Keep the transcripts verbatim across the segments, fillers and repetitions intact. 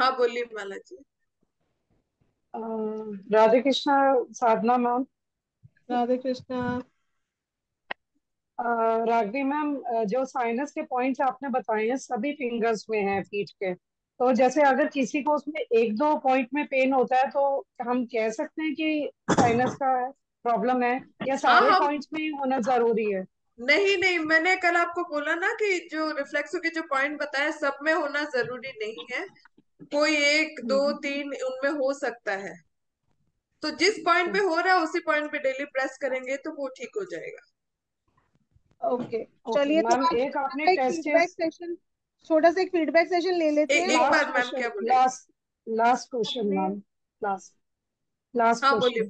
हाँ बोलिए Mala ji. Radhe Krishna Sadhana ma'am. Radhe Krishna. Raghavi ma'am, जो साइनस के पॉइंट्स आपने बताए हैं सभी फिंगर्स में हैं फीट के, तो जैसे अगर किसी को उसमें एक दो पॉइंट में पेन होता है तो हम कह सकते हैं कि साइनस का प्रॉब्लम है या सारे हाँ, पॉइंट्स में होना जरूरी है? नहीं नहीं, मैंने कल आपको बोला ना कि जो रिफ्लेक्सो के जो पॉइंट बताया सब में होना जरूरी नहीं है, कोई एक दो तीन उनमें हो सकता है। तो जिस पॉइंट पे हो रहा है उसी पॉइंट पे डेली प्रेस करेंगे तो वो ठीक हो जाएगा। ओके चलिए, तो एक आपने फीडबैक सेशन, छोटा सा एक फीडबैक सेशन ले लेते हैं। एक बार मैम क्या बोले? Last last question ma'am, last last हाँ बोलिए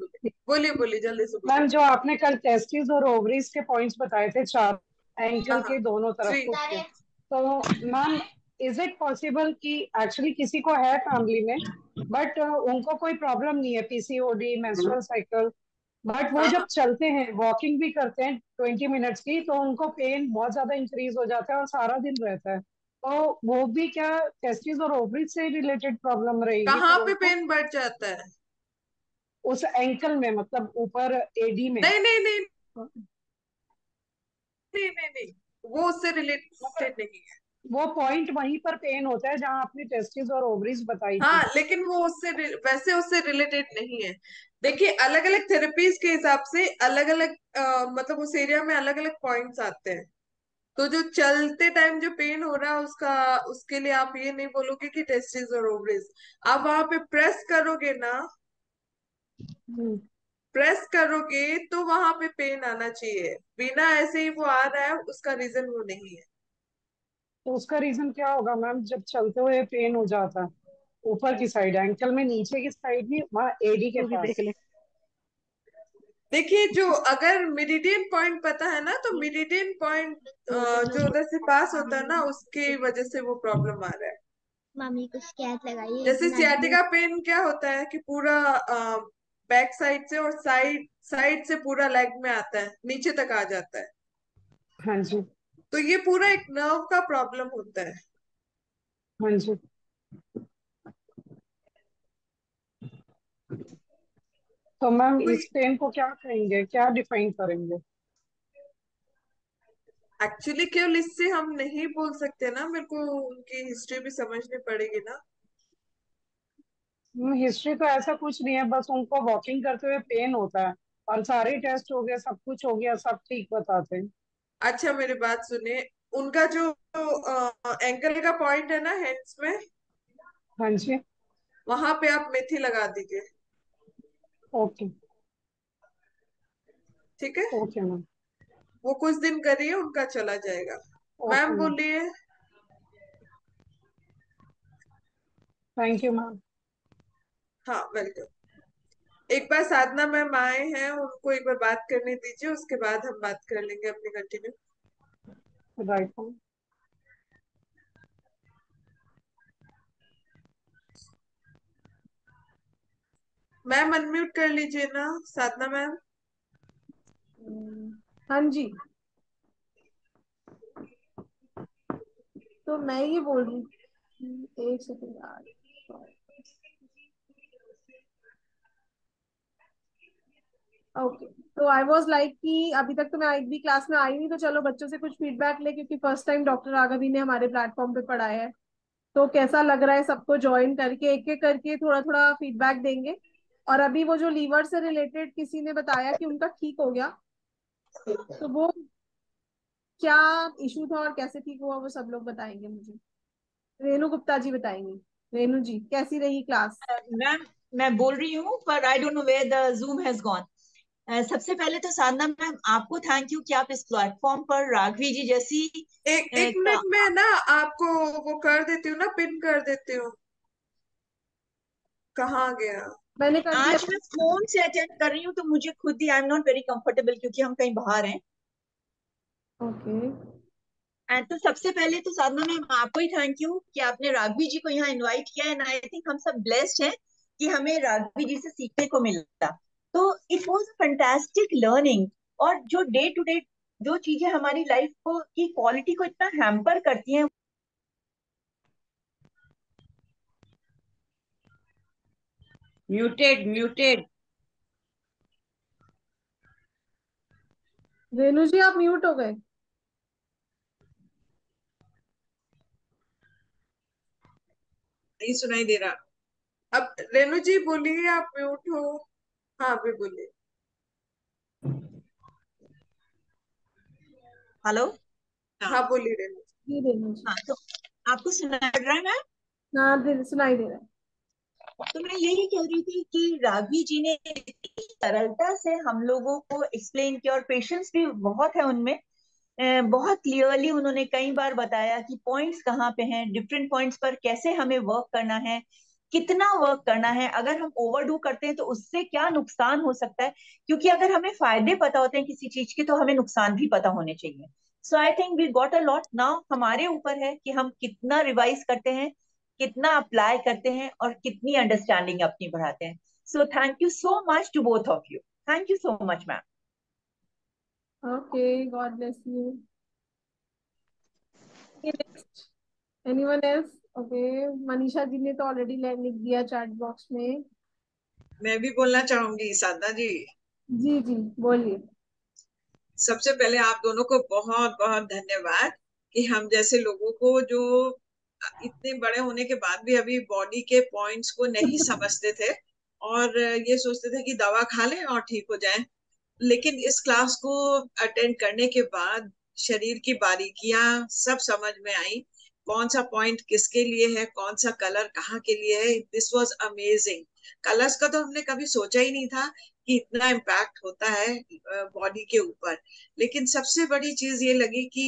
बोलिए बोलिए जल्दी से मैम। जो आपने कल टेस्टिस और ओवरीज के पॉइंट्स बताए थे चार एंगल के दोनों तरफ, तो मैम इज इट पॉसिबल कि एक्चुअली किसी को है फैमिली में बट उनको कोई प्रॉब्लम नहीं है पीसीओडी मेंस्ट्रुअल साइकिल, बट वो जब चलते हैं वॉकिंग भी करते हैं ट्वेंटी मिनट्स की तो उनको पेन बहुत ज्यादा इंक्रीज हो जाता है और सारा दिन रहता है, तो वो भी क्या टेस्टिस और ओवरीज से रिलेटेड प्रॉब्लम रहेगी? कहाँ पे पेन बढ़ जाता है? उस एंकल में, मतलब ऊपर एडी में। नहीं नहीं नहीं नहीं नहीं, नहीं। वो उससे रिलेटेड नहीं है, वो पॉइंट वहीं पर पेन होता है जहां आपने टेस्टिस और ओवरीज बताई। हाँ लेकिन वो उससे वैसे उससे रिलेटेड नहीं है। देखिए अलग अलग थेरेपीज के हिसाब से अलग अलग आ, मतलब उस एरिया में अलग अलग पॉइंट्स आते हैं। तो जो चलते टाइम जो पेन हो रहा है उसका, उसके लिए आप ये नहीं बोलोगे कि टेस्टिस और ओवरीज। आप वहां पे प्रेस करोगे ना, प्रेस करोगे तो वहां पे पेन आना चाहिए। बिना ऐसे ही वो आ रहा है, उसका रीजन वो नहीं है। तो उसका रीजन क्या होगा मैम? जब चलते हुए पेन हो जाता है ऊपर की साइड एंकल में, नीचे की साइड में, वहाँ एडी के पास। देखिए जो अगर मेरिडियन पॉइंट पता है ना, तो मेरिडियन पॉइंट जो उधर से पास होता है ना, उसके वजह से वो प्रॉब्लम आ रहा है। मामी को स्कैट लगाइए। जैसे सियाटिका पेन क्या होता है कि पूरा बैक साइड से और साइड साइड से पूरा लेग में आता है, नीचे तक आ जाता है। हाँ जी, तो ये पूरा एक नर्व का प्रॉब्लम होता है। हाँ जी। तो मैम इस पेन को क्या कहेंगे, क्या डिफाइन करेंगे? एक्चुअली केवल इससे हम नहीं बोल सकते ना, मेरे को उनकी हिस्ट्री भी समझनी पड़ेगी ना। हिस्ट्री तो ऐसा कुछ नहीं है, बस उनको वॉकिंग करते हुए पेन होता है और सारे टेस्ट हो गए, सब कुछ हो गया, सब ठीक बताते हैं। अच्छा मेरी बात सुने, उनका जो एंकल का पॉइंट है ना हैंड्स में, हाँ जी, वहां पे आप मेथी लगा दीजिए। ओके ठीक है। ओके मैम, वो कुछ दिन करिए, उनका चला जाएगा। मैम बोलिए। Thank you ma'am. हाँ वेलकम। एक बार साधना मैम आए हैं, उनको एक बार बात करने दीजिए, उसके बाद हम बात कर लेंगे अपनी कंटिन्यू। राइट। मैम अनम्यूट कर लीजिए ना साधना मैम। हाँ जी, तो मैं ये बोल रही हूँ, एक सेकेंड। ओके, तो आई वॉज लाइक कि अभी तक तो मैं एक भी क्लास में आई नहीं, तो चलो बच्चों से कुछ फीडबैक ले, क्योंकि फर्स्ट टाइम डॉक्टर राघवी ने हमारे प्लेटफॉर्म पे पढ़ाया है। तो कैसा लग रहा है सबको ज्वाइन करके? एक एक करके थोड़ा थोड़ा फीडबैक देंगे। और अभी वो जो लीवर से रिलेटेड किसी ने बताया कि उनका ठीक हो गया, तो वो क्या इशू था और कैसे ठीक हुआ वो सब लोग बताएंगे मुझे। रेणु गुप्ता जी बताएंगे। रेणु जी कैसी रही क्लास? मैम uh, मैं बोल रही हूँ, पर I don't know where the zoom has gone. Uh, सबसे पहले तो साधना मैम आपको थैंक यू कि आप इस प्लेटफॉर्म पर राघवी जी जैसी एक एक मिनट में ना आपको वो कर देती हूँ ना, पिन कर देती हूँ। कहाँ गया? मैंने आज मैं फोन से अटेंड कर रही हूँ, तो मुझे खुद ही I am not very comfortable, क्योंकि हम कहीं बाहर हैं। Okay okay. तो सबसे पहले तो साधना मैम आपको ही थैंक यू कि आपने राघवी जी को यहाँ इन्वाइट किया, एंड आई थिंक हम सब ब्लेस्ड है कि हमें राघवी जी से सीखने को मिला। तो इट वॉज फैंटास्टिक लर्निंग। और जो डे टू डे जो चीजें हमारी लाइफ को की क्वालिटी को इतना हैम्पर करती हैं, म्यूटेड म्यूटेड रेनू जी आप म्यूट हो गए। नहीं सुनाई दे रहा। अब रेनू जी बोलिए, आप म्यूट हो। हाँ अभी बोलिए। हेलो हाँ बोलिए रेनू जी। रेनू जी हाँ, तो आपको सुनाई दे रहा है मैम? हाँ सुनाई दे रहा है। तो मैं यही कह रही थी कि राघवी जी ने सरलता से हम लोगों को एक्सप्लेन किया और पेशेंस भी बहुत है उनमें, बहुत क्लियरली उन्होंने कई बार बताया कि पॉइंट्स कहाँ पे हैं, डिफरेंट पॉइंट्स पर कैसे हमें वर्क करना है, कितना वर्क करना है, अगर हम ओवरडू करते हैं तो उससे क्या नुकसान हो सकता है, क्योंकि अगर हमें फायदे पता होते हैं किसी चीज के तो हमें नुकसान भी पता होने चाहिए। So I think we got a lot. Now हमारे ऊपर है कि हम कितना रिवाइज करते हैं, कितना अप्लाई करते हैं और कितनी अंडरस्टैंडिंग अपनी बढ़ाते हैं। So thank you so much to both of you. Thank you so much ma'am. Okay God bless you. Anyone else? Okay Manisha ji ने तो ऑलरेडी लिख दिया चैट बॉक्स में। मैं भी बोलना चाहूंगी साधना जी। जी जी बोलिए। सबसे पहले आप दोनों को बहुत बहुत धन्यवाद कि हम जैसे लोगों को जो इतने बड़े होने के बाद भी अभी बॉडी के पॉइंट्स को नहीं समझते थे और ये सोचते थे कि दवा खा लें और ठीक हो जाएं, लेकिन इस क्लास को अटेंड करने के बाद शरीर की बारीकियां सब समझ में आई, कौन सा पॉइंट किसके लिए है, कौन सा कलर कहाँ के लिए है। This was amazing. कलर्स का तो हमने कभी सोचा ही नहीं था कि इतना इम्पैक्ट होता है बॉडी के ऊपर, लेकिन सबसे बड़ी चीज ये लगी कि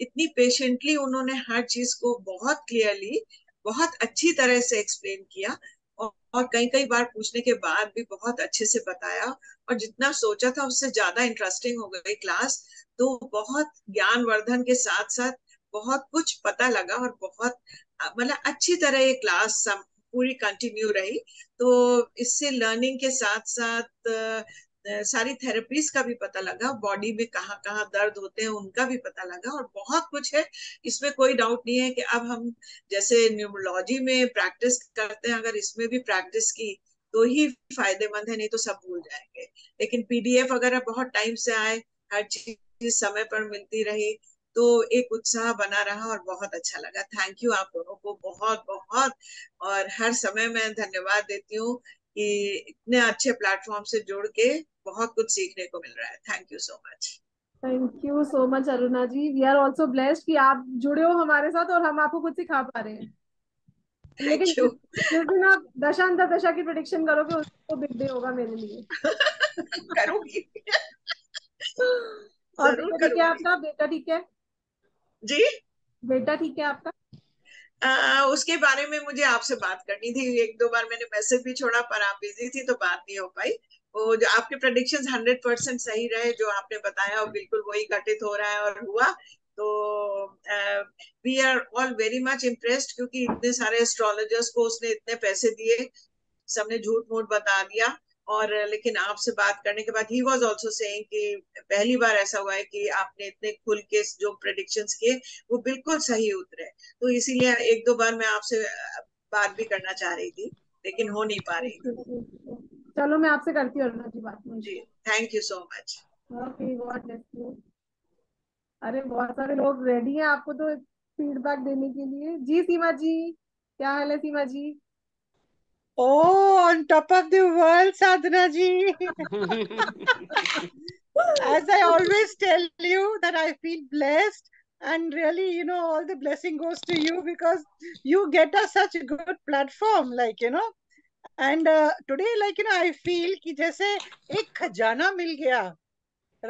इतनी पेशेंटली उन्होंने हर चीज को बहुत क्लियरली, बहुत अच्छी तरह से एक्सप्लेन किया और, और कई कई बार पूछने के बाद भी बहुत अच्छे से बताया और जितना सोचा था उससे ज्यादा इंटरेस्टिंग हो गई क्लास। तो बहुत ज्ञानवर्धन के साथ साथ बहुत कुछ पता लगा और बहुत मतलब अच्छी तरह ये क्लास सम पूरी कंटिन्यू रही। तो इससे लर्निंग के साथ साथ सारी थेरेपीज का भी पता लगा, बॉडी में कहाँ कहाँ दर्द होते हैं उनका भी पता लगा और बहुत कुछ है। इसमें कोई डाउट नहीं है कि अब हम जैसे न्यूमरोलॉजी में प्रैक्टिस करते हैं, अगर इसमें भी प्रैक्टिस की तो ही फायदेमंद है, नहीं तो सब भूल जाएंगे। लेकिन पीडीएफ अगर बहुत टाइम से आए, हर चीज समय पर मिलती रही तो एक उत्साह बना रहा और बहुत अच्छा लगा। थैंक यू आप दोनों को बहुत बहुत। और हर समय मैं धन्यवाद देती हूँ कि इतने अच्छे प्लेटफॉर्म से जुड़ के बहुत कुछ सीखने को मिल रहा है। Thank you so much. Thank you so much Aruna ji. We are also blessed कि आप जुड़े हो हमारे साथ और हम आपको कुछ सिखा पा रहे हैं। लेकिन जिस दिन आप दशा अंतर्दशा की प्रेडिक्शन करोगे उसको बिग डे होगा मेरे लिए। करूंगी और आपका बेटा ठीक है जी? बेटा ठीक है आपका? आ, उसके बारे में मुझे आपसे बात करनी थी, एक दो बार मैंने मैसेज भी छोड़ा पर आप बिजी थी तो बात नहीं हो पाई। वो जो आपके प्रेडिक्शंस हंड्रेड परसेंट सही रहे, जो आपने बताया और बिल्कुल वही घटित हो रहा है और हुआ, तो we are all very much impressed क्योंकि इतने सारे एस्ट्रोलॉजर्स को उसने इतने पैसे दिए, सबने झूठ मूठ बता दिया। और लेकिन आपसे बात करने के बाद ही वाज आल्सो सेइंग कि पहली बार ऐसा हुआ है कि आपने इतने खुल के जो प्रेडिक्शंस किए वो बिल्कुल सही उतरे, तो इसीलिए एक दो बार मैं आपसे बात भी करना चाह रही थी लेकिन हो नहीं पा रही। चलो मैं आपसे करती हूँ अरुणा जी बात। जी थैंक यू सो मच। अरे बहुत सारे लोग रेडी है आपको तो फीडबैक देने के लिए। जी सीमा जी क्या हाल है? सीमा जी Oh, on top of the world, Sadhana ji. As I always tell you that I feel blessed and really, you know, all the blessing goes to you because you get us such a good platform, like, you know. And uh, today, like, you know, I feel ki jaise ek khajana mil gaya.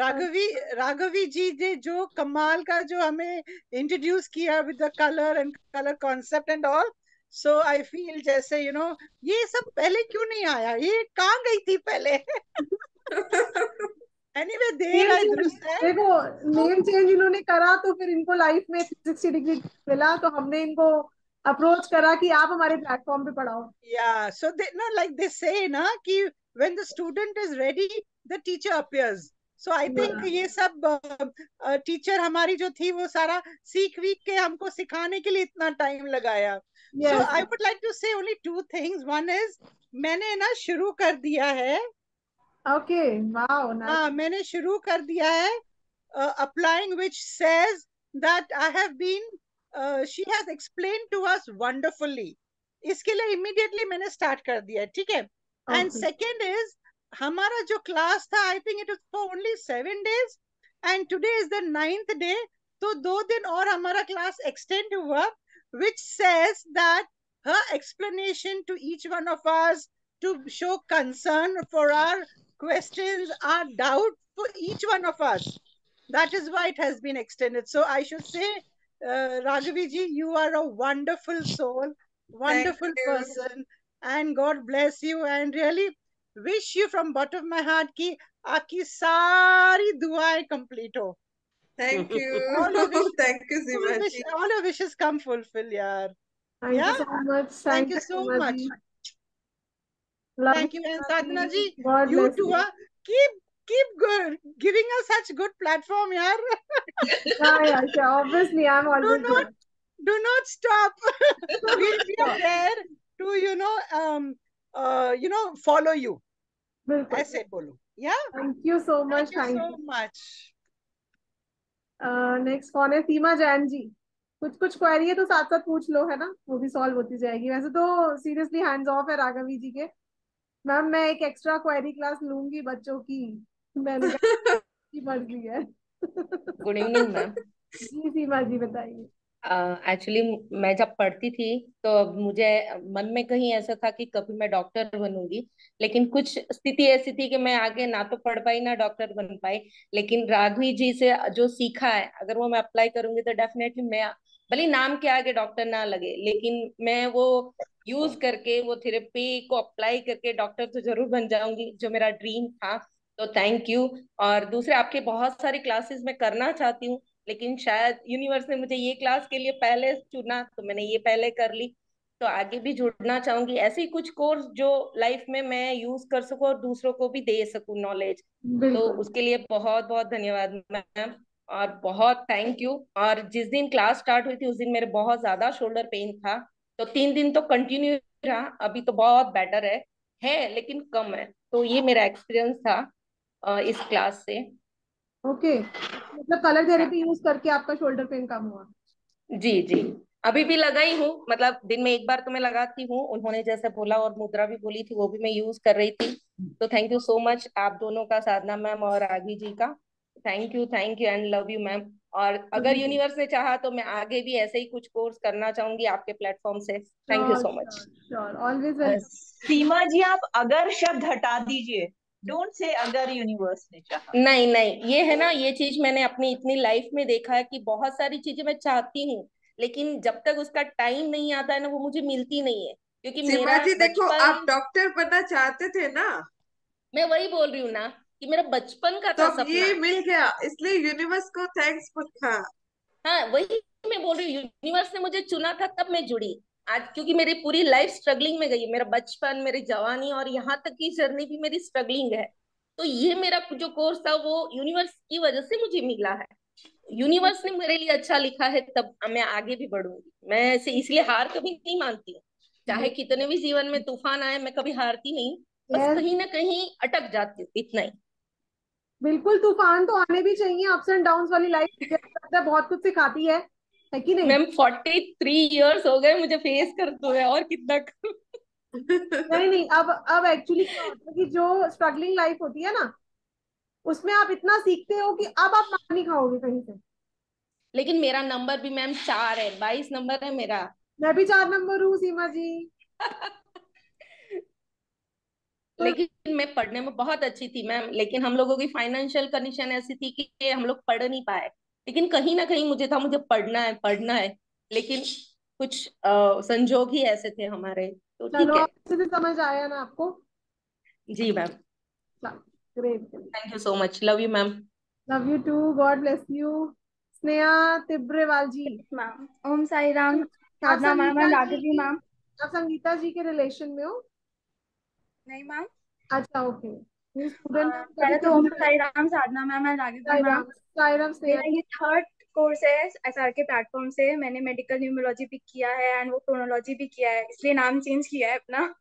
Raghavi, Raghavi ji ne jo kamal ka jo hame introduce kiya with the color and color concept and all. So I feel जैसे you know ये सब पहले क्यों नहीं आया, ये कहाँ गई थी पहले? anyway, देर आए दुरुस्त है। देखो नेम चेंज इन्होंने करा तो फिर इनको लाइफ में सिक्सटी डिग्री मिला तो हमने इनको अप्रोच करा कि आप हमारे प्लेटफॉर्म पे पढ़ाओ। Yeah, so they no like they say ना कि when the student is ready the teacher appears. So I think ये सब टीचर uh, uh, हमारी जो थी वो सारा सीख वीख के हमको सिखाने के लिए इतना टाइम लगाया. So I would like to say only two things. One is मैंने ना शुरू कर दिया है. Okay wow nice. हां मैंने शुरू कर दिया है applying which says that I have been she has explained to us wonderfully. इसके लिए इमीडिएटली मैंने स्टार्ट कर दिया है. ठीक है. एंड सेकेंड इज हमारा जो क्लास था I think it was for only seven days and today is the ninth day. तो दो दिन और हमारा क्लास एक्सटेंड हुआ which says that her explanation to each one of us to show concern for our questions, our doubt for each one of us. That is why it has been extended. So I should say, uh, Raghavi ji, you are a wonderful soul, wonderful person, and God bless you. And really wish you from bottom of my heart ki aapki saari duaein complete ho. Thank you. All your wishes, thank you, Seema ji. All your wishes come fulfill, yaar. Thank yeah. you so much. Thank, Thank you so much. much. Thank you, and Sadhana ji, you too. Uh, keep keep good, giving us such good platform, yaar. yeah, yeah, sure. Obviously, I'm always. Do not, good. do not stop. We'll be there to you know, um, uh, you know, follow you. I said, bolo. Yeah. Thank you so much. Thank you Thank so you. much. Uh, next one is Seema Jain ji. कुछ कुछ query है तो साथ साथ पूछ लो, है ना, वो भी सॉल्व होती जाएगी. वैसे तो सीरियसली हैंड्स ऑफ है राघवी जी के. मैम मैं एक एक्स्ट्रा क्वेरी क्लास लूंगी बच्चों की. मैंने की मर्जी है. Good evening ma'am. जी सीमा जी बताइए. एक्चुअली uh, मैं जब पढ़ती थी तो मुझे मन में कहीं ऐसा था कि कभी मैं डॉक्टर बनूंगी, लेकिन कुछ स्थिति ऐसी थी कि मैं आगे ना तो पढ़ पाई ना डॉक्टर बन पाई. लेकिन राघवी जी से जो सीखा है अगर वो मैं अप्लाई करूंगी तो डेफिनेटली मैं भले नाम के आगे डॉक्टर ना लगे, लेकिन मैं वो यूज करके वो थेरेपी को अप्लाई करके डॉक्टर तो जरूर बन जाऊंगी, जो मेरा ड्रीम था. तो थैंक यू. और दूसरे आपके बहुत सारे क्लासेस मैं करना चाहती हूँ, लेकिन शायद यूनिवर्स ने मुझे ये क्लास के लिए पहले चुना तो मैंने ये पहले कर ली. तो आगे भी जुड़ना चाहूंगी ऐसे ही कुछ कोर्स जो लाइफ में मैं यूज कर सकूं और दूसरों को भी दे सकूं नॉलेज. तो उसके लिए बहुत बहुत धन्यवाद मैम और बहुत थैंक यू. और जिस दिन क्लास स्टार्ट हुई थी उस दिन मेरे बहुत ज्यादा शोल्डर पेन था, तो तीन दिन तो कंटिन्यू रहा. अभी तो बहुत बेटर है, है लेकिन कम है. तो ये मेरा एक्सपीरियंस था इस क्लास से. Okay okay. मतलब कलर थेरेपी यूज करके आपका शोल्डर पेन कम हुआ? जी जी अभी भी लगा ही हूँ, मतलब दिन में एक बार तो मैं लगाती हूँ. उन्होंने जैसे बोला और मुद्रा भी बोली थी वो भी मैं यूज कर रही थी. तो थैंक यू सो मच आप दोनों का, साधना मैम और राघवी जी का. Thank you thank you and love you ma'am. और अगर यूनिवर्स ने चाहा तो मैं आगे भी ऐसे ही कुछ कोर्स करना चाहूंगी आपके प्लेटफॉर्म से. Thank you so much. Always Seema ji आप अगर शब्द हटा दीजिए, डोंट से अगर यूनिवर्स ने चाहा. नहीं नहीं ये है ना, ये चीज मैंने अपनी इतनी लाइफ में देखा है कि बहुत सारी चीजें मैं चाहती हूँ लेकिन जब तक उसका टाइम नहीं आता है ना वो मुझे मिलती नहीं है. क्योंकि सीमा जी देखो आप डॉक्टर बनना चाहते थे ना, मैं वही बोल रही हूँ ना कि मेरा बचपन का था सपना, ये मिल गया इसलिए यूनिवर्स को थैंक्स फॉर. हाँ हाँ वही मैं बोल रही हूँ, यूनिवर्स ने मुझे चुना था तब मैं जुड़ी आज. क्योंकि मेरी पूरी लाइफ स्ट्रगलिंग में गई, मेरा बचपन, मेरी जवानी और यहाँ तक की जर्नी भी मेरी स्ट्रगलिंग है. तो ये मेरा जो कोर्स था वो यूनिवर्स की वजह से मुझे मिला है. यूनिवर्स ने मेरे लिए अच्छा लिखा है तब मैं आगे भी बढ़ूंगी. मैं ऐसे इसलिए हार कभी नहीं मानती हूँ, चाहे कितने भी जीवन में तूफान आए मैं कभी हारती नहीं, बस कहीं ना कहीं अटक जाती हूँ, इतना ही. बिल्कुल तूफान तो आने भी चाहिए, अप्स एंड डाउन्स वाली लाइफ बहुत कुछ सिखाती है. मैम फोर्टी थ्री इयर्स हो गए मुझे फेस करते हुए और कितना कर... नहीं नहीं अब अब एक्चुअली क्या होता है कि जो स्ट्रगलिंग लाइफ होती है ना उसमें आप इतना सीखते हो कि अब आप पानी खाओगे कहीं से. लेकिन मेरा नंबर भी मैम चार है, बाईस नंबर है मेरा. मैं भी चार नंबर हूँ सीमा जी. लेकिन मैं पढ़ने में बहुत अच्छी थी मैम, लेकिन हम लोगों की फाइनेंशियल कंडीशन ऐसी थी कि हम लोग पढ़ नहीं पाए. लेकिन कहीं ना कहीं मुझे था मुझे पढ़ना है पढ़ना है लेकिन कुछ आ, संजोग ही ऐसे थे हमारे. तो ठीक है समझ आया ना आपको? जी ma'am great, thank you so much. Love you ma'am. Love you too, God bless you. Sneha Tibrewal ji. Ma'am Om Sai Ram. Sadhana ma'am और राघवी मैम आप संगीता जी के रिलेशन में हो? नहीं मैम. अच्छा ओके थर्ड कोर्स है एसआर के प्लेटफॉर्म से। मैंने मेडिकल न्यूमरोलॉजी भी किया है एंड वो क्रोनोलॉजी भी किया है, इसलिए नाम चेंज किया है अपना।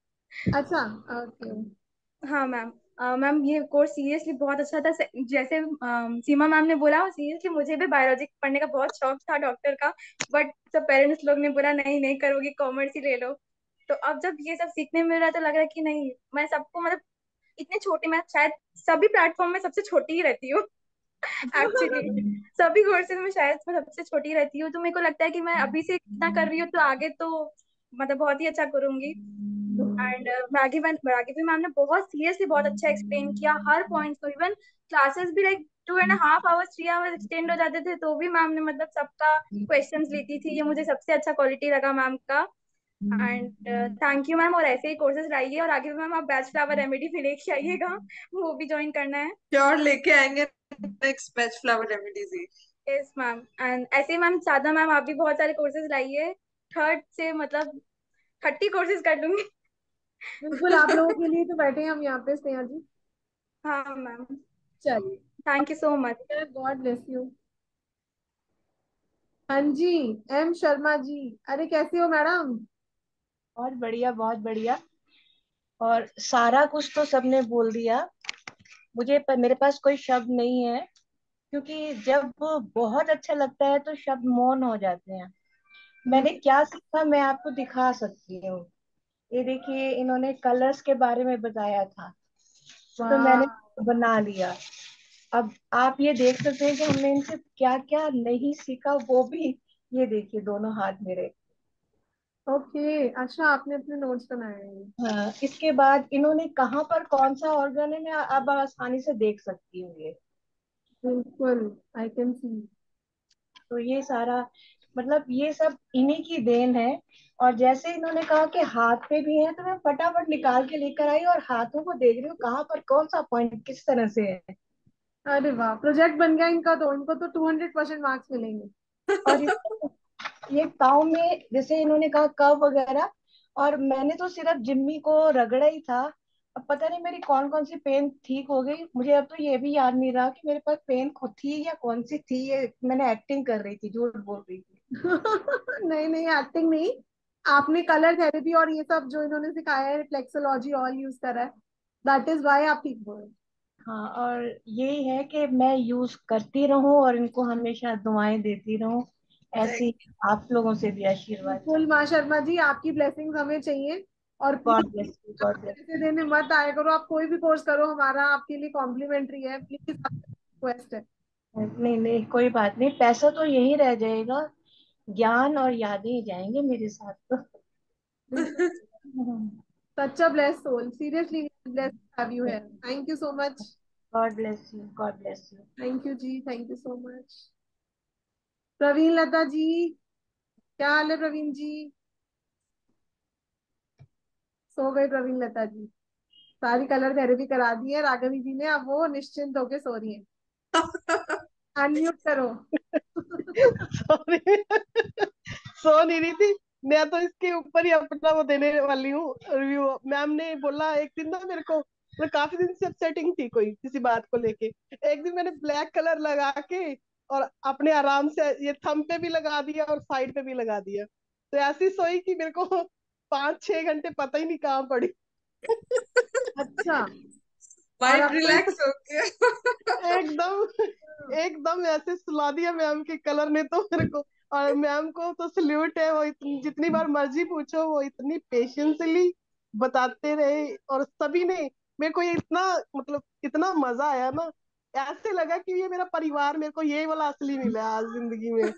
अच्छा ओके okay. हाँ मैम मैम ये कोर्स सीरियसली बहुत अच्छा था। जैसे सीमा मैम ने बोला सीरियसली मुझे भी बायोलॉजी पढ़ने का बहुत शौक था, डॉक्टर का, बट सब पेरेंट्स लोग ने बोला नहीं नहीं करोगी कॉमर्स ही ले लो। तो अब जब ये सब सीखने मिल रहा है तो लग रहा है कि नहीं मैं सबको मतलब इतने छोटे, मैं शायद सभी प्लेटफॉर्म में सबसे छोटी ही रहती हूँ एक्चुअली सभी कोर्सेज में शायद मैं सबसे छोटी रहती हूँ। तो मेरे को लगता है कि मैं अभी से इतना कर रही हूँ तो आगे तो मतलब बहुत ही अच्छा करूंगी। एंड रागी रागी मैम ने बहुत सीरियसली बहुत अच्छा एक्सप्लेन किया हर पॉइंट को। इवन क्लासेस भी like two and half hours three hours extend हो जाते थे तो भी मैम ने मतलब सबका क्वेश्चंस लेती थी, ये मुझे सबसे अच्छा क्वालिटी लगा मैम का। एंड थैंक यू मैम, और ऐसे ही कोर्सेज लाइए। और आगे भी मैम आप बैच फ्लावर रेमेडी भी लेके आइएगा, वो भी ज्वाइन करना है। श्योर लेके आएंगे next batch flower remedies. Yes ma'am, and ऐसे ही मैम साधना मैम आप भी बहुत सारे कोर्सेज लाइए। थर्ड से मतलब थर्टी कोर्सेज कर लूंगी बिल्कुल आप लोगों के लिए तो बैठे हैं हम यहाँ पे स्नेहा जी। हाँ मैम चलिए, thank you so much, God bless you. हाँ जी एम शर्मा जी, अरे कैसे हो मैडम? बहुत बढ़िया बहुत बढ़िया, और सारा कुछ तो सबने बोल दिया, मुझे मेरे पास कोई शब्द नहीं है क्योंकि जब बहुत अच्छा लगता है तो शब्द मौन हो जाते हैं। मैंने क्या सीखा मैं आपको दिखा सकती हूँ। ये देखिए इन्होंने कलर्स के बारे में बताया था तो मैंने बना लिया। अब आप ये देख सकते हैं कि हमने इनसे क्या क्या नहीं सीखा, वो भी ये देखिए दोनों हाथ मेरे। ओके okay, अच्छा आपने अपने नोट्स बनाए। हाँ, इसके बाद इन्होंने कहाँ पर कौन सा ऑर्गन है मैं अब आसानी से देख सकती हूँ। ये बिल्कुल आई कैन सी। तो ये सारा मतलब ये सब इन्हीं की देन है। और जैसे इन्होंने कहा कि हाथ पे भी है तो मैं फटाफट निकाल के लेकर आई और हाथों को देख रही हूँ कहाँ पर कौन सा पॉइंट किस तरह से है। अरे वाह, प्रोजेक्ट बन गया इनका तो। इनको तो दो सौ परसेंट मार्क्स मिलेंगे। और ये पाँव में जैसे इन्होंने कहा कव वगैरह, और मैंने तो सिर्फ जिम्मी को रगड़ा ही था। अब पता नहीं मेरी कौन कौन सी पेन ठीक हो गई, मुझे अब तो ये भी याद नहीं रहा कि मेरे पास पेन खुद थी या कौन सी थी। ये मैंने एक्टिंग कर रही थी, झूठ बोल रही थी नहीं नहीं एक्टिंग नहीं, आपने कलर थेरेपी और ये सब जो इन्होंने सिखाया है रिफ्लेक्सोलॉजी ऑल यूज करा है, दैट इज व्हाई आप ठीक बोल रहे हैं। हाँ, और यही है कि मैं यूज करती रहूं और इनको हमेशा दुआएं देती रहूं। ऐसी आप लोगों से भी आशीर्वाद। फुल माँ शर्मा जी आपकी ब्लेसिंग्स हमें चाहिए। और पैसे देने मत आया करो, आप कोई भी कोर्स करो, हमारा आपके लिए कॉम्प्लीमेंट्री है, प्लीज रिक्वेस्ट है। नहीं नहीं कोई बात नहीं, पैसा तो यही रह जाएगा, ज्ञान और यादें जाएंगे मेरे साथ तो। Such a bless soul, seriously bless have you here, thank you so much, God bless you, God bless you, thank you जी, thank you so much. Praveen Lata ji क्या हाल है? प्रवीण जी सो गए? प्रवीण लता जी सारी कलर थेरेपी करा दी है राघवी जी ने, अब वो निश्चिंत होके सो रही है। अनम्यूट करो सॉरी सो नहीं रही थी मैं, तो इसके ऊपर ही अपना वो देने वाली हूँ रिव्यू। मैम ने बोला एक दिन ना मेरे को, मैं काफी दिन से अपसेटिंग थी कोई किसी बात को लेके, एक दिन मैंने ब्लैक कलर लगा के और अपने आराम से ये थंब पे भी लगा दिया और साइड पे भी लगा दिया, तो ऐसी सोई कि मेरे को पाँच छह घंटे पता ही नहीं कहाँ पड़ी अच्छा रिलैक्स हो गया एकदम एकदम ऐसे सुला दिया मैम के कलर ने तो मेरे को। और मैम को तो सल्यूट है, वो इतनी जितनी बार मर्जी पूछो वो इतनी पेशेंसली बताते रहे और सभी ने मेरे को ये इतना मतलब इतना मजा आया ना, ऐसे लगा कि ये मेरा परिवार, मेरे को ये वाला असली मिला आज जिंदगी में।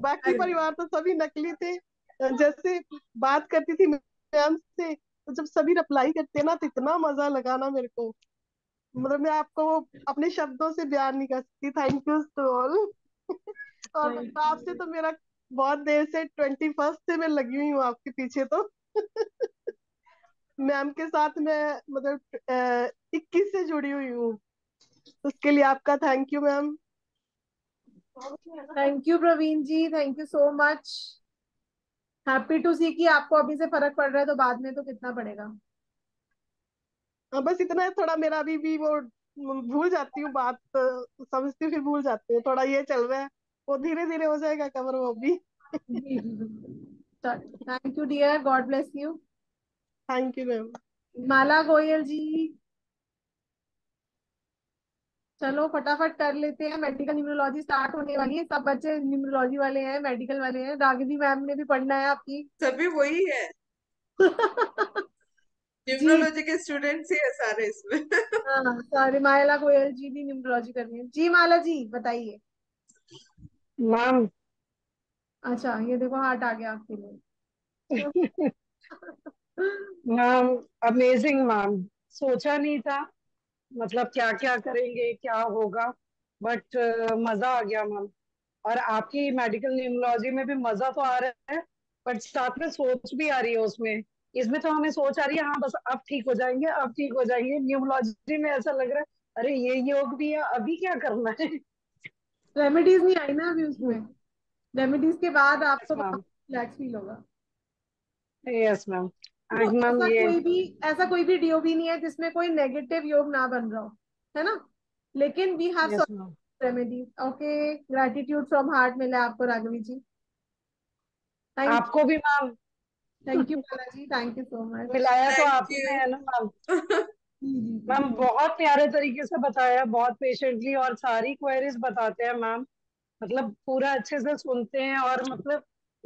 बाकी परिवार तो सभी नकली थे। जैसे बात करती थी मैम से तो जब सभी रिप्लाई करते ना तो इतना मजा लगा ना मेरे को, मतलब मैं आपको अपने शब्दों से बयान नहीं कर सकती। Thank you to all. और आपसे तो मेरा बहुत देर से ट्वेंटी फर्स्ट से मैं लगी हुई हूँ आपके पीछे तो मैम के साथ मैं मतलब इक्कीस से जुड़ी हुई हूँ, उसके लिए आपका thank you ma'am. Thank you Praveen ji, thank you so much. Happy to see कि आपको अभी से फर्क पड़ रहा है तो बाद में तो कितना पड़ेगा। बस इतना है, थोड़ा मेरा अभी भी वो भूल जाती हूँ, बात समझती हूँ फिर भूल जाती हूँ, थोड़ा ये चल रहा है, वो धीरे धीरे हो जाएगा कवर वो भी। Thank you dear, God bless you. Thank you ma'am. Mala Goyal ji, चलो फटाफट कर लेते हैं, मेडिकल न्यूमरोलॉजी स्टार्ट होने वाली है, सब बच्चे न्यूमरोलॉजी वाले हैं, मेडिकल वाले हैं। रागिनी मैम ने भी पढ़ना है आपकी, सभी वही है। न्यूमरोलॉजी के स्टूडेंट्स ही है सारे इसमें। हाँ, सारे। माला गोयल जी भी न्यूमरोलॉजी करनी है। जी माला जी बताइए मैम। अच्छा, ये देखो हार्ट आ गया आपके लिए। मैम अमेजिंग मैम, सोचा नहीं था मतलब क्या क्या करेंगे क्या होगा, बट uh, मजा आ गया मैम। और आपकी मेडिकल न्यूमरोलॉजी में भी मजा तो आ रहा है, बट साथ में सोच भी आ रही है उसमें। इसमें तो हमें सोच आ रही है, हाँ बस अब ठीक हो जाएंगे अब ठीक हो जाएंगे। न्यूमरोलॉजी में ऐसा लग रहा है अरे ये योग भी है, अभी क्या करना है। रेमेडीज नहीं आई ना अभी उसमें, रेमेडीज के बाद आपको रिलैक्स फील होगा। Yes ma'am. तो ऐसा ये कोई भी ऐसा कोई भी डीओबी नहीं है जिसमें कोई नेगेटिव योग ना बन रहा हो, है ना। लेकिन we have remedies. Okay, gratitude from heart मिला आपको राघवी जी, आपको भी ma'am. Thank you Mala ji, thank you so much. मिलाया तो आपने है ना मैम। मैम बहुत प्यारे तरीके से बताया, बहुत पेशेंटली, और सारी क्वेरीज बताते हैं मैम, मतलब पूरा अच्छे से सुनते हैं। और मतलब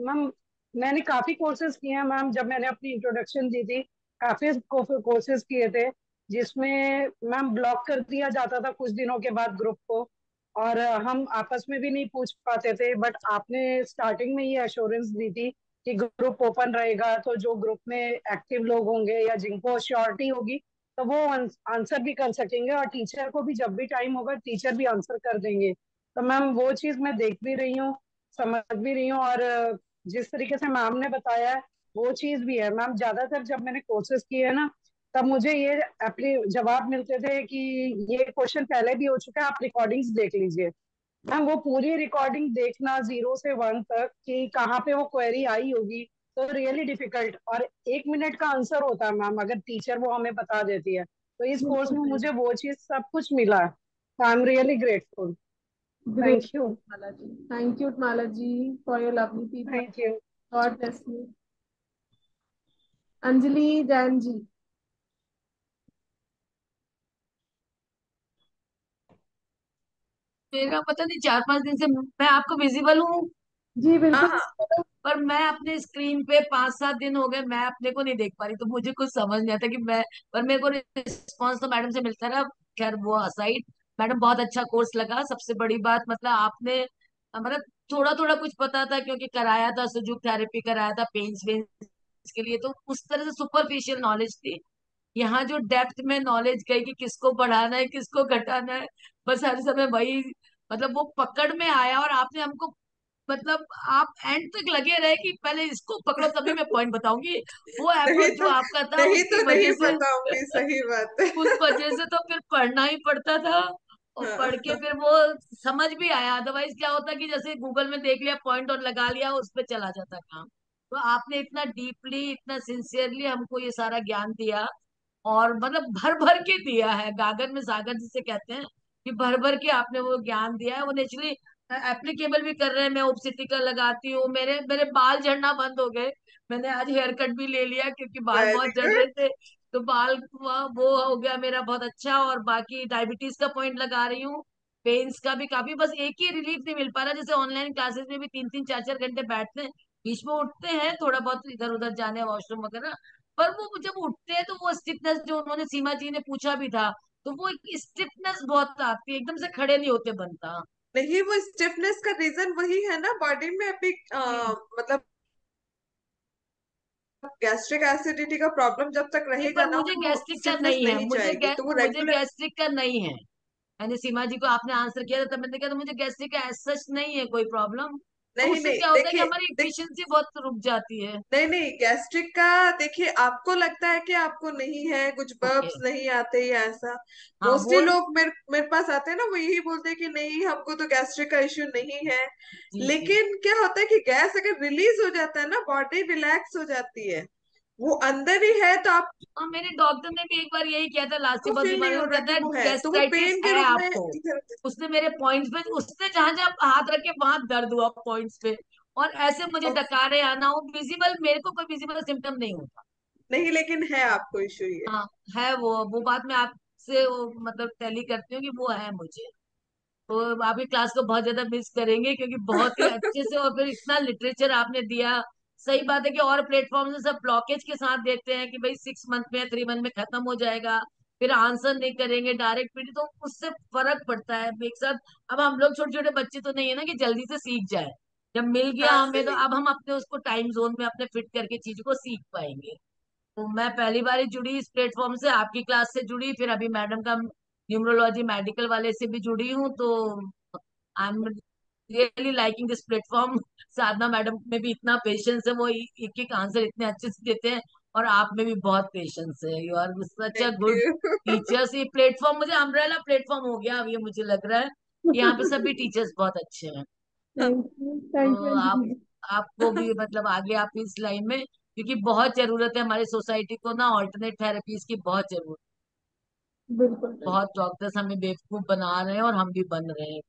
मैम मैंने काफी कोर्सेज किए हैं मैम, जब मैंने अपनी इंट्रोडक्शन दी थी काफी कोर्सेज किए थे, जिसमें मैम ब्लॉक कर दिया जाता था कुछ दिनों के बाद ग्रुप को, और हम आपस में भी नहीं पूछ पाते थे। बट आपने स्टार्टिंग में ये एश्योरेंस दी थी कि ग्रुप ओपन रहेगा, तो जो ग्रुप में एक्टिव लोग होंगे या जिनको श्योरिटी होगी तो वो आंसर भी कर सकेंगे, और टीचर को भी जब भी टाइम होगा टीचर भी आंसर कर देंगे। तो मैम वो चीज मैं देख भी रही हूँ, समझ भी रही हूँ, और जिस तरीके से मैम ने बताया है वो चीज भी है मैम। ज्यादातर जब मैंने कोर्सेज किए हैं ना, तब मुझे ये अपने जवाब मिलते थे कि ये क्वेश्चन पहले भी हो चुका है, आप रिकॉर्डिंग्स देख लीजिए मैम। वो पूरी रिकॉर्डिंग देखना जीरो से वन तक कि कहाँ पे वो क्वेरी आई होगी, तो रियली डिफिकल्ट, और एक मिनट का आंसर होता है मैम अगर टीचर वो हमें बता देती है। तो इस कोर्स में मुझे वो चीज सब कुछ मिला है, I am really grateful. Thank you Mala ji, thank you Mala ji for your lovely people. Thank you. God bless you. Anjali Jain ji, मेरा पता नहीं चार पांच दिन से मैं आपको विजिबल हूँ जी, बिल्कुल, पर मैं अपने स्क्रीन पे पांच सात दिन हो गए मैं अपने को नहीं देख पा रही, तो मुझे कुछ समझ नहीं आता कि मैं, पर मेरे को रिस्पॉन्स तो मैडम से मिलता रहा। खैर वो असाइड, मैडम बहुत अच्छा कोर्स लगा। सबसे बड़ी बात मतलब आपने मतलब थोड़ा थोड़ा कुछ पता था क्योंकि कराया था, सुजूक थेरेपी कराया था पेन्स वेन्स के लिए, तो उस तरह से सुपरफिशियल नॉलेज थी। यहाँ जो डेप्थ में नॉलेज गई कि किसको बढ़ाना है किसको घटाना है, बस हर समय वही मतलब वो पकड़ में आया। और आपने हमको मतलब आप एंड तक लगे रहे कि पहले इसको पकड़ो तभी मैं पॉइंट बताऊंगी, वो एप्रोच जो आपका था नहीं तो नहीं बताऊंगी, सही बात है। उस वजह से तो फिर पढ़ना ही पड़ता था, और पढ़ के फिर वो समझ भी आया। अदरवाइज क्या होता कि जैसे गूगल में देख लिया पॉइंट और लगा लिया, उस पर चला जाता काम। तो आपने इतना डीपली इतना सिंसियरली हमको ये सारा ज्ञान दिया, और मतलब भर भर के दिया है, गागर में सागर जिसे कहते हैं, कि भर भर के आपने वो ज्ञान दिया है। वो नेचुरली एप्लीकेबल भी कर रहे हैं। मैं ओब्स्टेटिकल लगाती हूँ, मेरे मेरे बाल झड़ना बंद हो गए, मैंने आज हेयर कट भी ले लिया क्योंकि बाल बहुत झड़ रहे थे, तो बाल वो हो गया मेरा बहुत अच्छा। और बाकी डायबिटीज का पॉइंट लगा रही हूँ, पेन्स का भी काफी, बस एक ही रिलीफ नहीं मिल पा रहा। जैसे ऑनलाइन क्लासेस में भी तीन तीन चार चार घंटे बैठते हैं, बीच में उठते हैं, थोड़ा बहुत इधर उधर जाने वॉशरूम वगैरह, पर वो जब उठते हैं तो वो स्टिफनेस जो उन्होंने सीमा जी ने पूछा भी था, तो वो स्टिफनेस बहुत आती है, एकदम से खड़े नहीं होते बनता नहीं। वो स्टिफनेस का रीजन वही है ना, बॉडी में अभी मतलब गैस्ट्रिक एसिडिटी का प्रॉब्लम जब तक रहेगा ना, मुझे गैस्ट्रिक का नहीं है, मुझे गैस्ट्रिक का नहीं है। मैंने सीमा जी को आपने आंसर किया था, तब मैंने कहा मुझे गैस्ट्रिक का ऐसा नहीं है कोई प्रॉब्लम, नहीं नहीं क्या होता है कि हमारी एफिशिएंसी बहुत रुक जाती है। नहीं नहीं गैस्ट्रिक का देखिए, आपको लगता है कि आपको नहीं है, कुछ बब्स नहीं आते या ऐसा, मोस्टली लोग मेरे मेरे पास आते हैं ना, वो यही बोलते हैं कि नहीं हमको तो गैस्ट्रिक का इश्यू नहीं है। लेकिन क्या होता है कि गैस अगर रिलीज हो जाता है ना, बॉडी रिलैक्स हो जाती है, वो अंदर ही है तो आप आ, मेरे डॉक्टर ने भी एक बार यही किया था लास्ट तो ईयर तो उसने मेरे पॉइंट्स पे उसने जहां जहां हाथ रखे वहां दर्द हुआ पॉइंट्स पे और ऐसे मुझे डकारे आना हो विजिबल मेरे को कोई विजिबल सिम्टम नहीं होता नहीं लेकिन है आपको इशू ये हाँ है वो वो बात मैं आपसे मतलब टैली करती हूँ कि वो है मुझे तो आपकी क्लास को बहुत ज्यादा मिस करेंगे क्योंकि बहुत ही अच्छे से और फिर इतना लिटरेचर आपने दिया सही बात है कि और प्लेटफॉर्म से सब ब्लॉकेज के साथ देते हैं कि भाई सिक्स मंथ में थ्री मंथ में खत्म हो जाएगा फिर आंसर नहीं करेंगे डायरेक्ट पीटी तो उससे फर्क पड़ता है एक साथ अब हम लोग छोटे छोटे बच्चे तो नहीं है ना कि जल्दी से सीख जाए जब मिल गया हमें तो अब हम अपने उसको टाइम जोन में अपने फिट करके चीज को सीख पाएंगे तो मैं पहली बार जुड़ी इस प्लेटफॉर्म से आपकी क्लास से जुड़ी फिर अभी मैडम का न्यूमरोलॉजी मेडिकल वाले से भी जुड़ी हूँ तो I am really liking this platform. Sadhana madam में भी इतना पेशेंस है वो एक एक आंसर इतने अच्छे से देते हैं और आप में भी बहुत पेशेंस है you are such a good teachers. ये प्लेटफॉर्म मुझे अम्ब्रेला प्लेटफॉर्म हो गया अब ये मुझे लग रहा है यहाँ पे सभी टीचर्स बहुत अच्छे हैं तो आप आपको भी मतलब आगे आप इस लाइन में क्योंकि बहुत जरूरत है हमारी सोसाइटी को ना ऑल्टरनेट थेरेपीज की बहुत जरूरत बिल्कुल बहुत डॉक्टर्स हमें बेवकूफ बना रहे हैं और हम भी बन रहे हैं।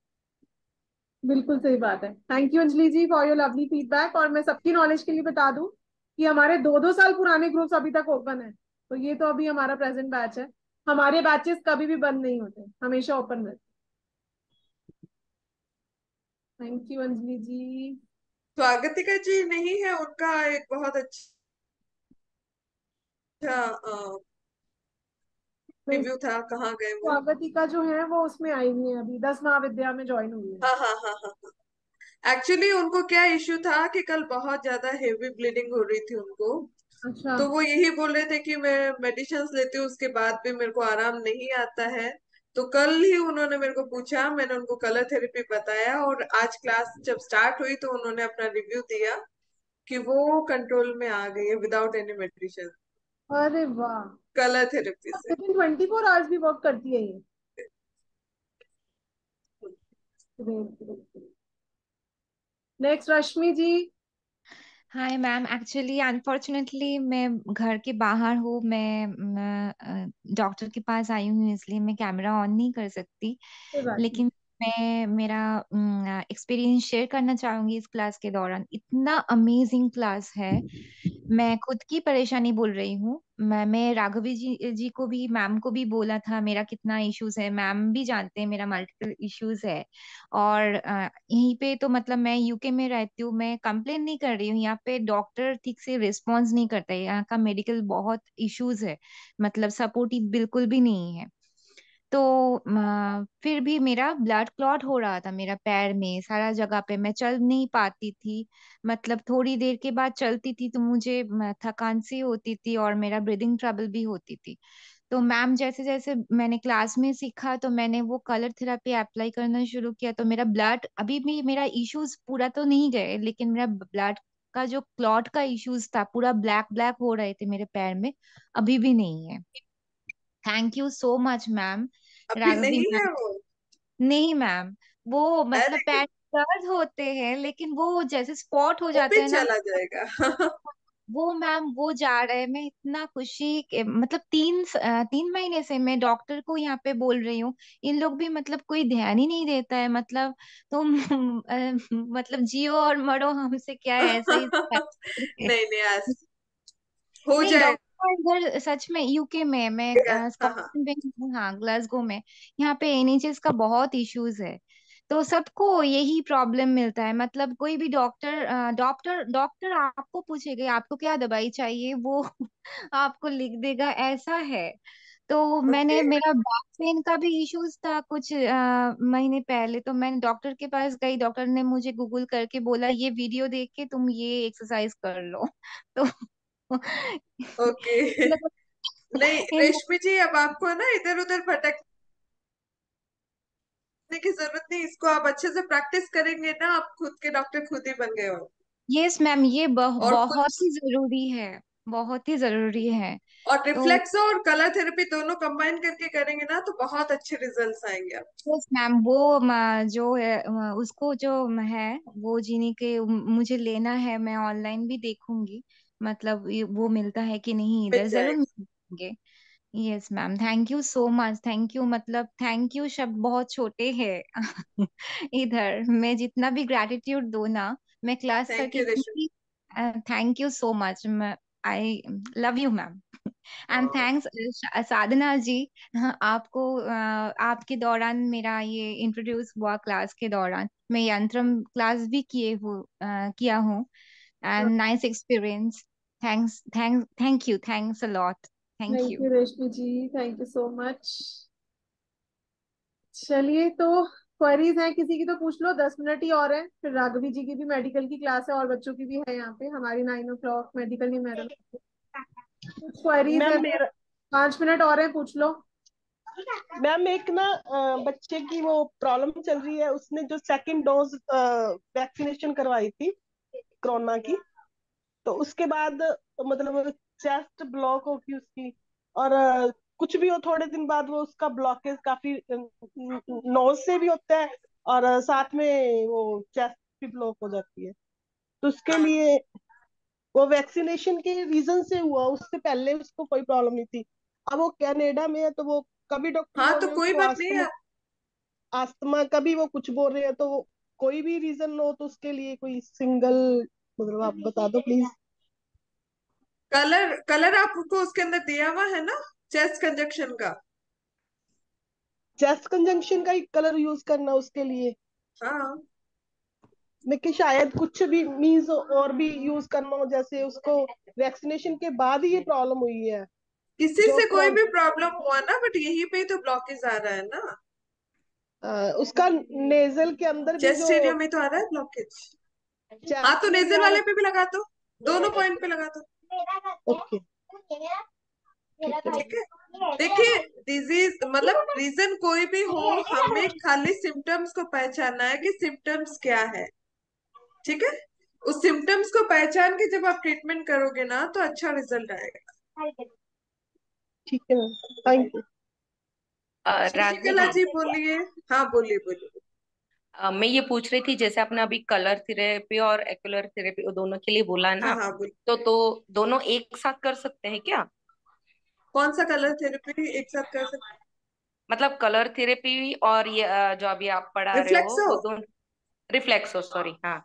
बिल्कुल सही बात है। Thank you Anjali ji for your lovely feedback. और मैं सबकी नॉलेज के लिए बता दूं कि हमारे दो दो साल पुराने ग्रुप्स अभी तक ओपन है तो ये तो अभी हमारा प्रेजेंट बैच है। हमारे बैचेस कभी भी बंद नहीं होते हमेशा ओपन रहते। Thank you Anjali ji. स्वागतिका जी नहीं है उनका एक बहुत अच्छा रिव्यू था कहाँ गए वो स्वागतिका जो है वो उसमें आई नहीं है अभी दस महाविद्या में ज्वाइन हुई है। हाँ हाँ हाँ हाँ एक्चुअली उनको क्या इश्यू था कि कल बहुत ज्यादा हेवी ब्लीडिंग हो रही थी उनको। अच्छा। तो वो यही बोल रहे थे कि मैं मेडिसिन्स लेती हूँ उसके बाद भी मेरे को आराम नहीं आता है तो कल ही उन्होंने मेरे को पूछा मैंने उनको कलर थेरेपी बताया और आज क्लास जब स्टार्ट हुई तो उन्होंने अपना रिव्यू दिया कि वो कंट्रोल में आ गई है विदाउट एनी मेडिसिन। अरे वाह कलर थेरेपी से चौबीस आवर्स भी वर्क करती है ये। Next Rashmi ji. Hi ma'am actually unfortunately मैं घर के बाहर हूँ मैं, मैं डॉक्टर के पास आई हूँ इसलिए मैं कैमरा ऑन नहीं कर सकती लेकिन मैं मेरा एक्सपीरियंस शेयर करना चाहूंगी इस क्लास के दौरान। इतना अमेजिंग क्लास है मैं खुद की परेशानी बोल रही हूँ। मैं, मैं राघवी जी जी को भी मैम को भी बोला था मेरा कितना इश्यूज है मैम भी जानते हैं मेरा मल्टीपल इश्यूज है और यहीं पे तो मतलब मैं यूके में रहती हूँ मैं कंप्लेन नहीं कर रही हूँ यहाँ पे डॉक्टर ठीक से रिस्पॉन्स नहीं करता है यहाँ का मेडिकल बहुत इश्यूज है मतलब सपोर्टिव बिल्कुल भी नहीं है तो फिर भी मेरा ब्लड क्लॉट हो रहा था मेरा पैर में सारा जगह पे मैं चल नहीं पाती थी मतलब थोड़ी देर के बाद चलती थी तो मुझे थकान सी होती थी और मेरा ब्रीदिंग ट्रबल भी होती थी। तो मैम जैसे जैसे मैंने क्लास में सीखा तो मैंने वो कलर थेरेपी अप्लाई करना शुरू किया तो मेरा ब्लड अभी भी मेरा इश्यूज पूरा तो नहीं गए लेकिन मेरा ब्लड का जो क्लॉट का इश्यूज था पूरा ब्लैक ब्लैक हो रहे थे मेरे पैर में अभी भी नहीं है। Thank you so much ma'am. नहीं नहीं मैम वो मतलब पैर दर्द होते हैं लेकिन वो जैसे स्पॉट हो जाते हैं ना चला जाएगा वो मैम वो जा रहे हैं। मैं इतना खुशी मतलब तीन तीन महीने से मैं डॉक्टर को यहाँ पे बोल रही हूँ इन लोग भी मतलब कोई ध्यान ही नहीं देता है मतलब तुम मतलब जियो और मरो हमसे क्या है ऐसे ही नहीं नहीं हो जाए इधर सच में यूके में मैं हाँ ग्लासगो में यहाँ पे एनएचएस का बहुत इश्यूज है तो सबको यही प्रॉब्लम मिलता है मतलब कोई भी डॉक्टर डॉक्टर डॉक्टर आपको पूछेगा आपको क्या दवाई चाहिए वो आपको लिख देगा ऐसा है। तो मैंने मेरा बैक पेन का भी इश्यूज था कुछ आ, महीने पहले तो मैंने डॉक्टर के पास गई डॉक्टर ने मुझे गूगल करके बोला ये वीडियो देख के तुम ये एक्सरसाइज कर लो तो ओके नहीं रेशमी जी अब आपको ना इधर उधर भटकने की जरूरत नहीं इसको आप अच्छे से प्रैक्टिस करेंगे ना आप खुद के डॉक्टर खुद ही बन गए हो। यस मैम ये बहु, बहुत ही जरूरी है बहुत ही जरूरी है और रिफ्लेक्स तो, और कलर थेरेपी दोनों कंबाइन करके करेंगे ना तो बहुत अच्छे रिजल्ट्स आएंगे आपको। यस मैम वो जो है उसको जो है वो जीनी के मुझे लेना है मैं ऑनलाइन भी देखूंगी मतलब वो मिलता है कि नहीं, इधर जरूर मिलेंगे. Yes ma'am, thank you so much. Thank you मतलब थैंक यू शब्द बहुत छोटे हैं. इधर मैं जितना भी ग्रेटिट्यूड दो ना मैं क्लास करके. Thank you so much, I love you ma'am. And thanks Sadhana ji, आपको आपके दौरान मेरा ये इंट्रोड्यूस हुआ. क्लास के दौरान मैं यंत्रम क्लास भी किए हूँ किया हूँ and nice experience. Thanks thank thank you thanks a lot. Thank you Rashmi ji, thank you so much. चलिए तो क्वेरीज हैं किसी की तो पूछ लो, दस मिनट ही और है. फिर राघवी जी की भी मेडिकल की क्लास है और बच्चों की भी है यहाँ पे हमारी नाइन ओ क्लॉक मेडिकल नहीं मैडम. क्वेरीज है, पांच मिनट और है, पूछ लो. मैम एक ना बच्चे की वो प्रॉब्लम चल रही है, उसने जो सेकंड डोज वैक्सीनेशन करवाई थी कोरोना की, तो उसके बाद मतलब चेस्ट ब्लॉक होगी उसकी और कुछ भी हो थोड़े दिन बाद वो उसका ब्लॉकेज काफी नोज से भी होता है और साथ में वो चेस्ट भी ब्लॉक हो जाती है. तो उसके लिए वो वैक्सीनेशन के रीजन से हुआ, उससे पहले उसको कोई प्रॉब्लम नहीं थी. अब वो कनाडा में है तो वो कभी डॉक्टर हाँ तो कोई बात नहीं आस्थमा कभी वो कुछ बोल रहे हैं, तो वो कोई भी रीजन हो तो उसके लिए कोई सिंगल मतलब आप बता दो प्लीज. कलर कलर आपको उसके अंदर दिया हुआ है ना चेस्ट कंजंक्शन का, चेस्ट कंजंक्शन का ही कलर यूज करना उसके लिए. हाँ लेकिन शायद कुछ भी मीन्स और भी यूज करना हो, जैसे उसको वैक्सीनेशन के बाद ही ये प्रॉब्लम हुई है. किसी से कोई भी प्रॉब्लम हुआ ना बट यहीं पे तो ब्लॉकेज आ रहा है ना. आ, उसका नेजल के अंदर चेस्ट एरिया में तो आ रहा है ब्लॉकेज. हाँ तो नेजल वाले पे भी लगा दो, दोनों पॉइंट पे लगा दो. ओके ठीक है. देखिए डिजीज मतलब रीजन कोई भी हो, हमें खाली सिम्टम्स को पहचानना है कि सिम्टम्स क्या है. ठीक है, उस सिम्टम्स को पहचान के जब आप ट्रीटमेंट करोगे ना तो अच्छा रिजल्ट आएगा. ठीक है थैंक यू. राधिका जी बोलिए. हाँ बोलिए बोलिए. uh, मैं ये पूछ रही थी जैसे आपने अभी कलर थेरेपी और एक्यूलर थेरेपी दोनों के लिए बोला ना. हाँ, तो तो दोनों एक साथ कर सकते हैं क्या? कौन सा कलर थेरेपी एक साथ कर सकते हैं? मतलब कलर थेरेपी और ये जो अभी आप पढ़ा रहे हो दोनों रिफ्लेक्सो सॉरी. हाँ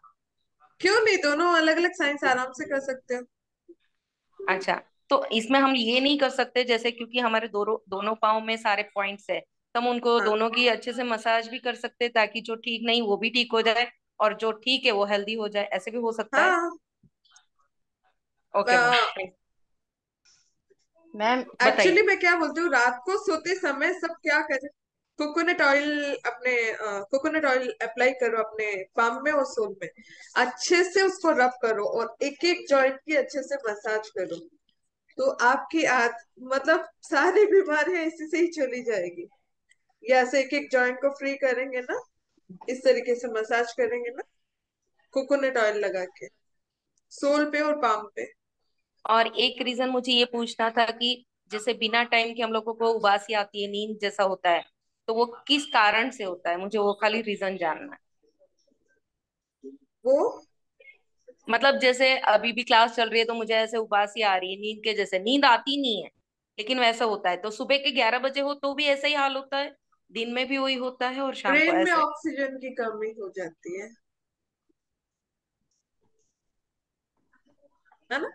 क्यों नहीं, दोनों अलग अलग साइंस आराम से कर सकते हो. अच्छा तो इसमें हम ये नहीं कर सकते जैसे क्योंकि हमारे दोनों दोनों पाँव में सारे पॉइंट्स है तो हम उनको हाँ. दोनों की अच्छे से मसाज भी कर सकते ताकि जो ठीक नहीं वो भी ठीक हो जाए और जो ठीक है वो हेल्दी हो जाए, ऐसे भी हो सकता हाँ. है. ओके okay, मैम एक्चुअली मैं क्या बोलती हूँ, रात को सोते समय सब क्या करें, कोकोनट ऑयल अपने कोकोनट ऑयल अप्लाई करो अपने पाम में और सोल में, अच्छे से उसको रब करो और एक एक जॉइंट की अच्छे से मसाज करो तो आपकी आद मतलब सारी बीमारियां इसी से ही चली जाएगी. या से एक एक जॉइंट को फ्री करेंगे ना, इस तरीके से मसाज करेंगे ना कोकोनट ऑयल लगा के सोल पे और पाम पे. और एक रीजन मुझे ये पूछना था कि जैसे बिना टाइम के हम लोगों को उबासी आती है, नींद जैसा होता है, तो वो किस कारण से होता है? मुझे वो खाली रीजन जानना है. वो मतलब जैसे अभी भी क्लास चल रही है तो मुझे ऐसे उबासी आ रही है नींद के जैसे, नींद आती नहीं है लेकिन वैसा होता है. तो सुबह के ग्यारह बजे हो तो भी ऐसा ही हाल होता है, दिन में भी वही होता है और शाम को ऐसा. ऑक्सीजन की कमी हो जाती है है ना,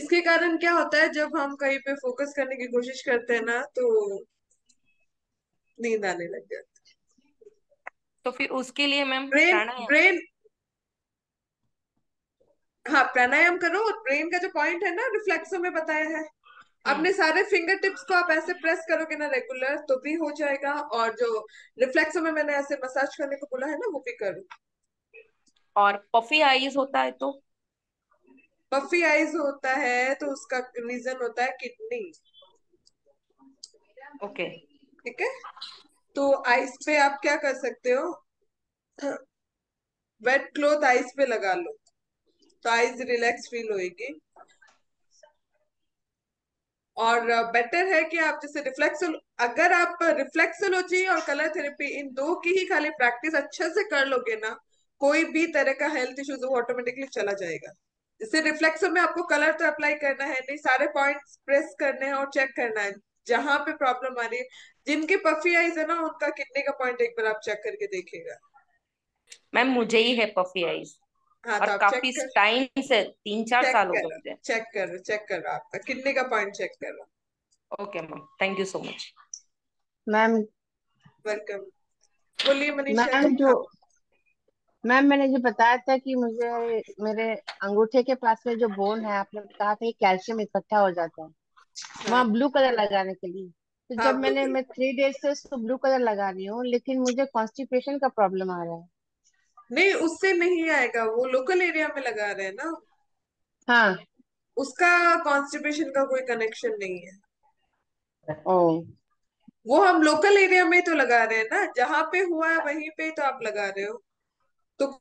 इसके कारण क्या होता है जब हम कहीं पे फोकस करने की कोशिश करते हैं ना तो नींद आने लग जाती है. तो फिर उसके लिए मैम ब्रेन ब्रेन हाँ प्राणायाम करो और ब्रेन का जो पॉइंट है ना रिफ्लेक्सो में बताया है, अपने सारे फिंगर टिप्स को आप ऐसे प्रेस करोगे ना रेगुलर तो भी हो जाएगा. और जो रिफ्लेक्सो में मैंने ऐसे मसाज करने को बोला है ना वो भी करो. और पफी आईज होता है तो पफी आईज होता है तो उसका रीजन होता है किडनी. ओके ठीक है, तो आईज पे आप क्या कर सकते हो, वेट क्लोथ आईज पे लगा लो तो आईज रिलैक्स फील होएगी. और बेटर है कि आप जैसे रिफ्लेक्सो अगर आप रिफ्लेक्सोलॉजी और कलर थेरेपी इन दो की ही खाली प्रैक्टिस अच्छे से कर लोगे ना कोई भी तरह का हेल्थ इश्यूज वो ऑटोमेटिकली चला जाएगा. इससे रिफ्लेक्सो में आपको कलर तो अप्लाई करना है नहीं, सारे पॉइंट्स प्रेस करने हैं और चेक करना है जहां पे प्रॉब्लम आ रही है। जिनके पफी आईज है ना, उनका किडनी का पॉइंट एक बार आप चेक करके देखिएगा। मैम मुझे ही है पफी आईज, हाँ, और तो काफी टाइम से तीन चार साल हो गए। चेक कर चेक कर रहा आपका किडनी का पॉइंट चेक कर रहा। Okay ma'am, thank you so much ma'am. Welcome, बोलिए मनीषा। जो मैम मैंने जो बताया था कि मुझे मेरे अंगूठे के पास में जो बोन है, आपने कहा था कैल्शियम इकट्ठा हो जाता है वहाँ ब्लू कलर लगाने के लिए, तो जब हाँ, मैंने मैं थ्री डेज से उसको ब्लू कलर लगा रही हूँ, लेकिन मुझे कॉन्स्टिपेशन का प्रॉब्लम आ रहा है। नहीं, उससे नहीं आएगा, वो लोकल एरिया में लगा रहे हैं ना। हाँ, उसका कॉन्स्टिपेशन का कोई कनेक्शन नहीं है। ओ, वो हम लोकल एरिया में तो लगा रहे हैं ना, जहाँ पे हुआ है वहीं पे तो आप लगा रहे हो, तो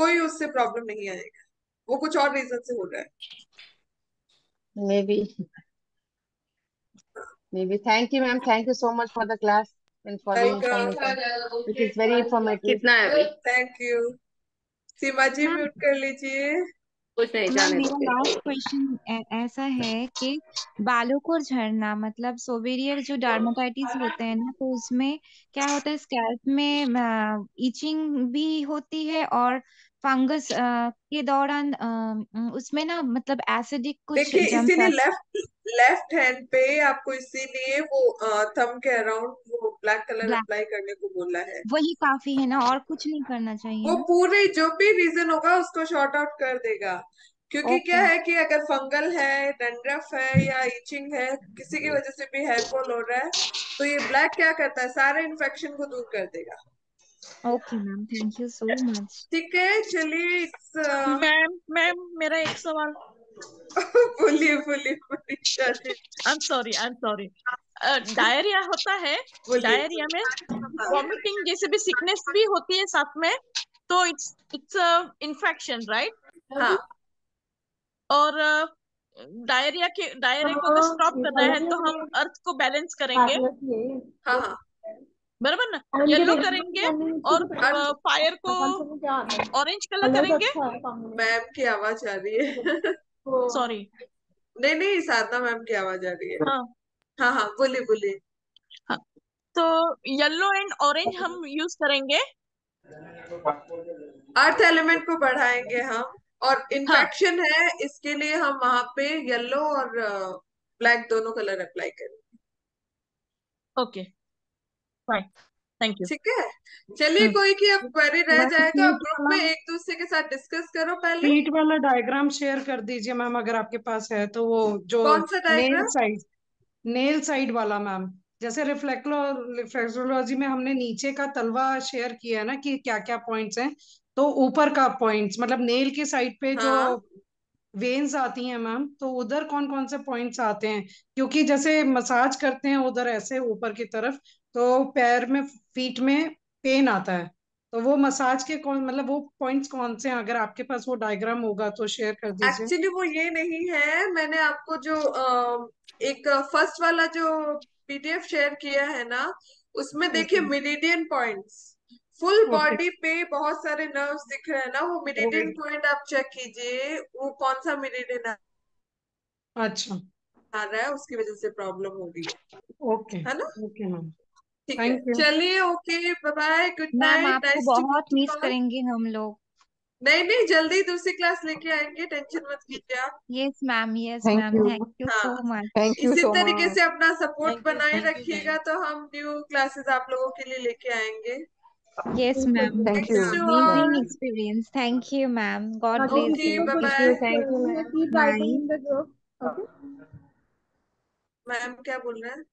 कोई उससे प्रॉब्लम नहीं आएगा। वो कुछ और रीजन से हो रहा है maybe maybe. Thank you ma'am, thank you so much for the class and for the information, it is very informative. कितना है अभी? Thank you. Seema ji mute कर लीजिए। लास्ट क्वेश्चन ऐसा है कि बालों को झड़ना, मतलब सोवेरियर जो डर्मेटाइटिस होते हैं ना, तो उसमें क्या होता है, स्कैल्प में इचिंग भी होती है और फंगस के दौरान उसमें ना मतलब एसिडिक कुछ। देखिए इसीलिए लेफ्ट लेफ्ट हैंड पे आपको इसीलिए वो थंब के अराउंड वो ब्लैक कलर अप्लाई करने को बोला है, वही काफी है ना, और कुछ नहीं करना चाहिए। वो पूरे जो भी रीजन होगा उसको शॉर्ट आउट कर देगा, क्योंकि okay. क्या है कि अगर फंगल है, डंड्रफ है या इचिंग है, किसी की वजह से भी हेयर फॉल हो रहा है, तो ये ब्लैक क्या करता है, सारे इन्फेक्शन को दूर कर देगा। Okay ma'am, thank you so much. ठीक है, चलिए मैम। मैम मेरा एक सवाल, बोलिए बोलिए। I am sorry I am sorry diarrhoea होता है, डायरिया में वॉमिटिंग जैसे भी सिकनेस भी होती है साथ में, तो इट्स इट्स इन्फेक्शन राइट। हाँ, और डायरिया के डायरिया को अगर स्टॉप करना है तो हम अर्थ को बैलेंस करेंगे। हाँ हाँ, बराबर ना, येलो करेंगे और फायर को ऑरेंज कलर करेंगे। मैम की आवाज आ रही है? सॉरी, नहीं नहीं, साधना मैम की आवाज आ रही है। हाँ हाँ हाँ, बोलिए बोलिए। हाँ, तो येलो एंड ऑरेंज हम यूज करेंगे, अर्थ एलिमेंट को बढ़ाएंगे हम, और इन्फेक्शन हाँ, है इसके लिए हम वहां पे येलो और ब्लैक दोनों कलर अप्लाई करेंगे। Okay okay. Thank you. ठीक है, चलिए कोई की अब क्वेरी रह जाए तो आप ग्रुप में एक दूसरे के साथ डिस्कस करो। पहले नीट वाला डायग्राम शेयर कर दीजिए मैम, अगर आपके पास है तो। वो जो कौन सा diagram? Nail side, nail side वाला मैम, जैसे रिफ्लेक्लो रिफ्लेक्सोलॉजी में हमने नीचे का तलवा शेयर किया है ना कि क्या क्या पॉइंट्स हैं, तो ऊपर का पॉइंट्स मतलब नेल के साइड पे हाँ? जो वेन्स आती हैं मैम, तो उधर कौन कौन से पॉइंट्स आते हैं, क्योंकि जैसे मसाज करते हैं उधर ऐसे ऊपर की तरफ, तो पैर में फीट में पेन आता है, तो वो मसाज के कौन मतलब वो पॉइंट्स कौन से हैं, अगर आपके पास वो डायग्राम होगा तो शेयर कर दीजिए। एक्चुअली वो ये नहीं है, मैंने आपको जो एक फर्स्ट वाला जो पीडीएफ शेयर किया है ना, उसमें देखिए मेरिडियन पॉइंट्स फुल बॉडी पे बहुत सारे नर्व्स दिख रहे हैं ना, वो मेरिडियन पॉइंट आप चेक कीजिए, वो कौन सा मेरिडियन अच्छा आ रहा है, उसकी वजह से प्रॉब्लम हो रही है। ओके है ना, ओके मैम, ठीक है, चलिए okay, bye bye, good night. बहुत मिस करेंगे हम लोग। नहीं नहीं, जल्दी दूसरी क्लास लेके आएंगे, टेंशन मत कीजिए आप। Yes ma'am, yes ma'am, thank you so much. इसी तरीके से अपना सपोर्ट बनाए रखिएगा, तो हम न्यू क्लासेस आप लोगों के लिए लेके आएंगे। Yes, ma'am. Thank you. Amazing experience. Thank you, ma'am. God bless you. Bye bye. Thank you, ma'am. Keep writing in the group. Okay. Ma'am, क्या बोल रहे हैं?